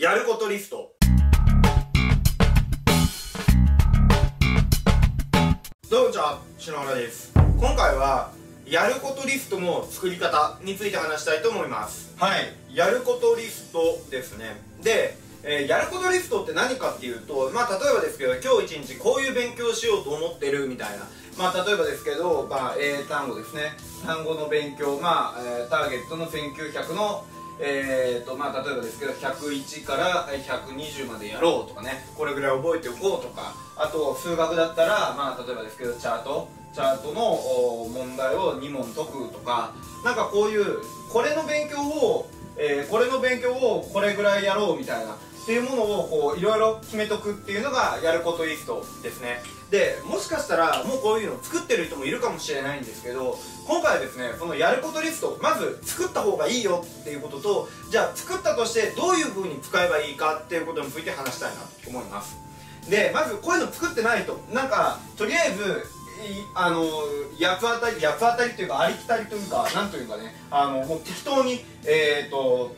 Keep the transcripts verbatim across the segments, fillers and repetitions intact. やることリスト。どうも、じゃあ篠原です。今回はやることリストの作り方について話したいと思います。はい、やることリストですね。で、えー、やることリストって何かっていうと、まあ例えばですけど、今日一日こういう勉強しようと思ってるみたいな、まあ例えばですけど、まあ、英単語ですね、単語の勉強、まあ、えー、ターゲットのせんきゅうひゃくのえーとまあ、例えばですけどひゃくいちからひゃくにじゅうまでやろうとかね、これぐらい覚えておこうとか、あと数学だったら、まあ、例えばですけどチャートチャートの問題をに問解くとか、なんかこういうこれの勉強を、えー、これの勉強をこれぐらいやろうみたいなっていうものをこういろいろ決めとくっていうのがやることリストですね。で、もしかしたらもうこういうの作ってる人もいるかもしれないんですけど、今回はですね、そのやることリスト、まず作った方がいいよっていうことと、じゃあ作ったとしてどういう風に使えばいいかっていうことについて話したいなと思います。で、まずこういうの作ってないと、なんかとりあえずあの役当たり役当たりというか、ありきたりというか、なんというかね、あのもう適当にえっと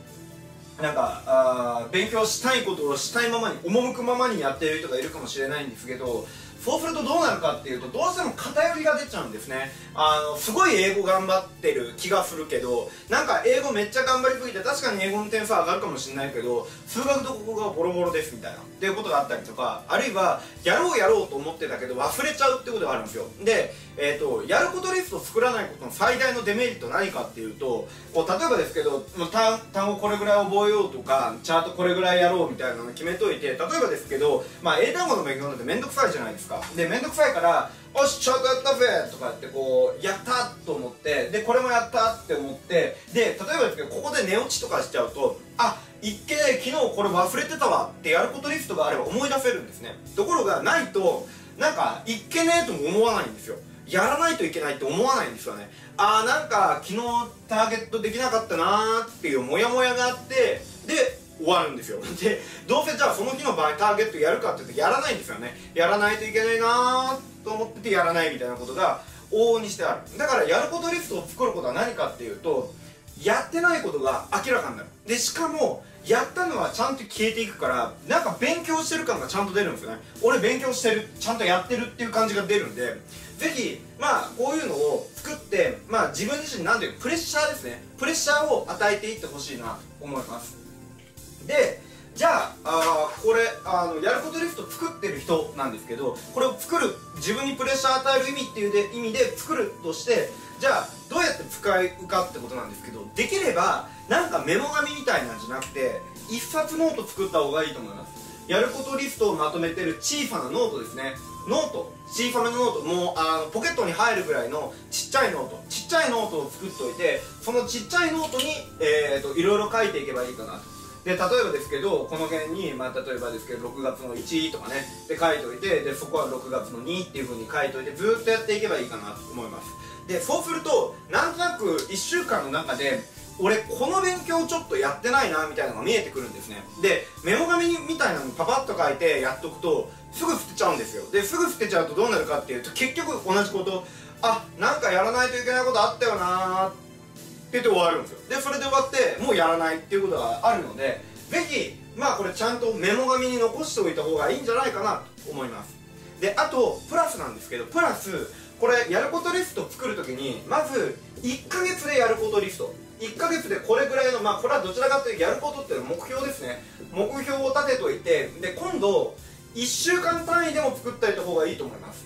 なんかあ勉強したいことをしたいままに、赴くままにやっている人がいるかもしれないんですけど、そうするとどうなるかっていうと、どうしても偏りが出ちゃうんですね。あのすごい英語頑張ってる気がするけど、なんか英語めっちゃ頑張りすぎて、確かに英語の点数上がるかもしれないけど、数学と国語がボロボロですみたいなっていうことがあったりとか、あるいはやろうやろうと思ってたけど忘れちゃうってことがあるんですよ。で、えーと、やることリストを作らないことの最大のデメリットは何かっていうと、こう例えばですけど単語これぐらい覚えようとか、チャートこれぐらいやろうみたいなのを決めといて、例えばですけど、まあ、英単語の勉強なんてめんどくさいじゃないですか。で、めんどくさいから「よしチャートやったぜ!」とかってこうやったと思って、でこれもやったって思って、で例えばですけどここで寝落ちとかしちゃうと、あっいっけね昨日これ忘れてたわってやることリストがあれば思い出せるんですね。ところがないと、なんかいっけねえとも思わないんですよ。やらないといけないって思わないんですよね。あーなんか昨日ターゲットできなかったなーっていうモヤモヤがあって、で終わるんですよ。で、どうせじゃあその日の場合ターゲットやるかって言うとやらないんですよね。やらないといけないなーと思っててやらないみたいなことが往々にしてある。だからやることリストを作ることは何かっていうと、やってないことが明らかになる。で、しかもやったのはちゃんと消えていくから、なんか勉強してる感がちゃんと出るんですよね。俺勉強してる、ちゃんとやってるっていう感じが出るんで、ぜひまあこういうのを作って、まあ、自分自身なんていうプレッシャーですね、プレッシャーを与えていってほしいなと思います。で、じゃあ、あーこれあのやることリスト作ってる人なんですけど、これを作る、自分にプレッシャー与える意味っていうで意味で作るとして、じゃあどうやって使うかってことなんですけど、できればなんかメモ紙みたいなんじゃなくて一冊ノート作った方がいいと思います。やることリストをまとめてる小さなノートですね。ノート、小さめのノート、もうあのポケットに入るぐらいのちっちゃいノート、ちっちゃいノートを作っておいて、そのちっちゃいノートに、えーと、いろいろ書いていけばいいかなと。で、例えばですけどこの辺に、まあ、例えばですけどろくがつのいちとかねで書いておいて、でそこはろくがつのにっていう風に書いておいて、ずーっとやっていけばいいかなと思います。で、そうするとなんとなくいっしゅうかんの中で俺この勉強ちょっとやってないなみたいなのが見えてくるんですね。で、メモ紙みたいなのパパッと書いてやっとくとすぐ捨てちゃうんですよ。で、すぐ捨てちゃうとどうなるかっていうと、結局同じこと、あ、なんかやらないといけないことあったよなーってって終わるんですよ。で、それで終わってもうやらないっていうことがあるので、ぜひまあこれちゃんとメモ紙に残しておいた方がいいんじゃないかなと思います。で、あとプラスなんですけど、プラスこれやることリスト作るときに、まずいっかげつでやることリスト、いっかげつでこれぐらいの、まあこれはどちらかというとやることっていうのは目標ですね。目標を立てといて、で今度いっしゅうかん単位でも作っておいた方がいいと思います。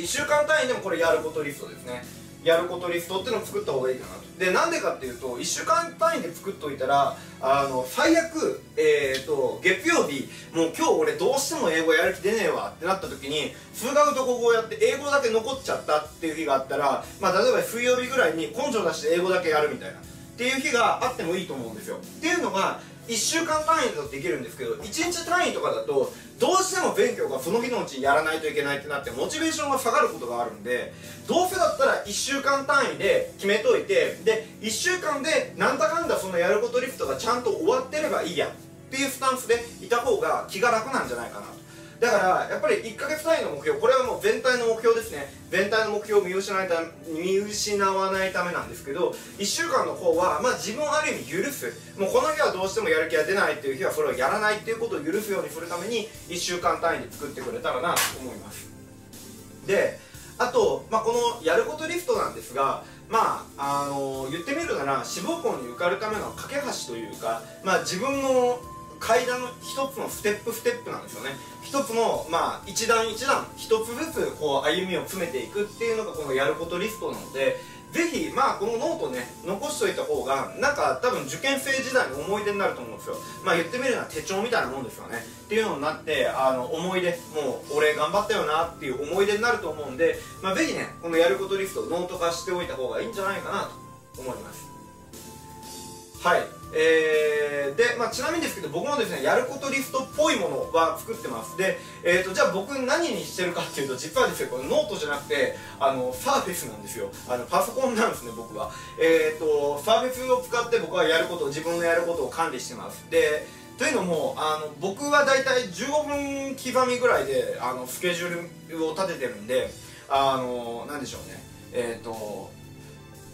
いっしゅうかん単位でもこれやることリストですね、やることリストっていうのを作った方がいいかなと。で、なんでかっていうといっしゅうかん単位で作っておいたら、あの最悪、えー、と月曜日もう今日俺どうしても英語やる気出ねえわってなった時に、数学と国語やって英語だけ残っちゃったっていう日があったら、まあ、例えば水曜日ぐらいに根性出して英語だけやるみたいなっていう日があってもいいと思うんですよ。っていうのがいっしゅうかん単位だとできるんですけど、いちにち単位とかだとどうしても勉強がその日のうちにやらないといけないってなってモチベーションが下がることがあるんで、どうせだったらいっしゅうかん単位で決めといて、でいっしゅうかんでなんだかんだそのやることリストがちゃんと終わってればいいやっていうスタンスでいた方が気が楽なんじゃないかなと。だからやっぱりいっかげつ単位の目標、これはもう全体の目標ですね。全体の目標を見失わないため、見失わないためなんですけど、いっしゅうかんの方は、まあ、自分をある意味許す、もうこの日はどうしてもやる気が出ないっていう日はそれをやらないっていうことを許すようにするためにいっしゅうかん単位で作ってくれたらなと思います。であと、まあ、このやることリストなんですが、まあ、あの言ってみるなら志望校に受かるための架け橋というか、まあ、自分の階段の一つのステップステップなんですよね。一つの、まあ、一段一段一つずつこう歩みを詰めていくっていうのがこのやることリストなので、ぜひ、まあ、このノートね残しといた方がなんか多分受験生時代の思い出になると思うんですよ。まあ言ってみれば手帳みたいなもんですよねっていうのになって、あの思い出、もう俺頑張ったよなっていう思い出になると思うんで、まあ、ぜひねこのやることリストをノート化しておいた方がいいんじゃないかなと思います。はい、えー、で、まあ、ちなみにですけど僕もですねやることリストっぽいものは作ってます。で、えー、とじゃあ僕何にしてるかっていうと、実はですねこのノートじゃなくてあのサーフェスなんですよ。あのパソコンなんですね僕は。えー、とサーフェスを使って僕はやること、自分のやることを管理してます。でというのもあの僕は大体じゅうごふん刻みぐらいであのスケジュールを立ててるんで、あのなんでしょうね、えーと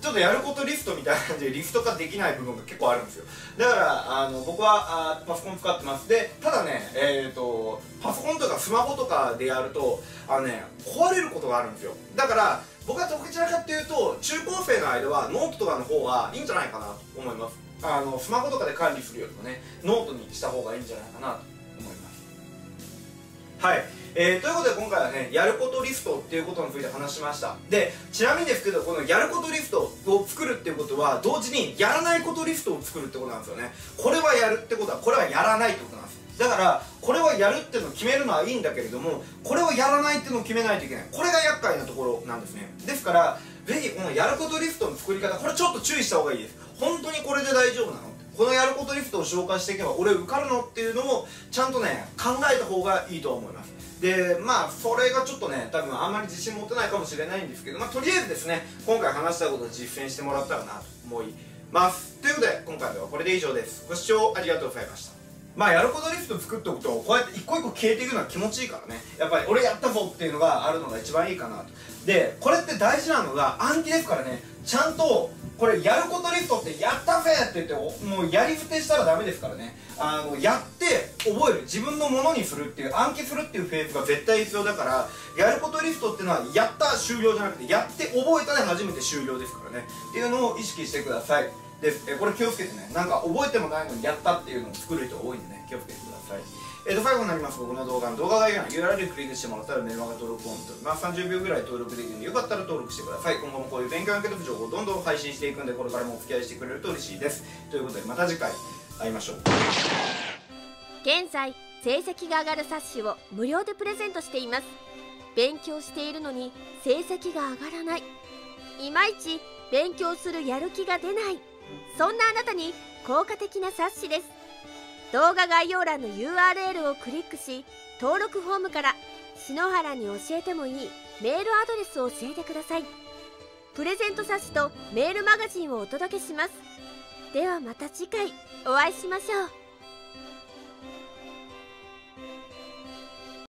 ちょっとやることリストみたいな感じでリスト化できない部分が結構あるんですよ。だからあの僕はあパソコン使ってます。でただね、えーとパソコンとかスマホとかでやるとあのね壊れることがあるんですよ。だから僕はどちらかっていうと中高生の間はノートとかの方がいいんじゃないかなと思います。あのスマホとかで管理するよりもねノートにした方がいいんじゃないかなと思います。はい、えー、ということで今回はねやることリストっていうことについて話しました。でちなみにですけどこのやることリストを作るっていうことは同時にやらないことリストを作るってことなんですよね。これはやるってことはこれはやらないってことなんです。だからこれはやるっていうのを決めるのはいいんだけれども、これをやらないっていうのを決めないといけない。これが厄介なところなんですね。ですからぜひこのやることリストの作り方、これちょっと注意した方がいいです。本当にこれで大丈夫なの、このやることリストを紹介していけば俺受かるのっていうのもちゃんとね考えた方がいいと思います。でまあそれがちょっとね多分あんまり自信持てないかもしれないんですけど、まあ、とりあえずですね今回話したことを実践してもらったらなと思います。ということで今回はこれで以上です。ご視聴ありがとうございました。まあやることリスト作っておくとこうやって一個一個消えていくのは気持ちいいからね、やっぱり俺やったぞっていうのがあるのが一番いいかなと。でこれって大事なのが暗記ですからね、ちゃんとこれやることリストってやったぜって言ってもうやり捨てしたらダメですからね、あのやって覚える、自分のものにするっていう暗記するっていうフェーズが絶対必要だから、やることリストっていうのはやった終了じゃなくてやって覚えたで初めて終了ですからねっていうのを意識してください。でこれ気をつけてね、なんか覚えてもないのにやったっていうのを作る人多いんでね気をつけてください。えーと最後になります僕の動画の動画概要欄 ユーアールエル クリックしてもらったらメルマガ登録を持っております。さんじゅうびょうぐらい登録できるのでよかったら登録してください。今後もこういう勉強に向けた情報をどんどん配信していくんでこれからもお付き合いしてくれると嬉しいです。ということでまた次回会いましょう。現在成績が上がる冊子を無料でプレゼントしています。勉強しているのに成績が上がらない、いまいち勉強するやる気が出ない、そんなあなたに効果的な冊子です。動画概要欄の ユーアールエル をクリックし登録フォームから篠原に教えてもいいメールアドレスを教えてください。プレゼント冊子とメールマガジンをお届けします。ではまた次回お会いしましょう。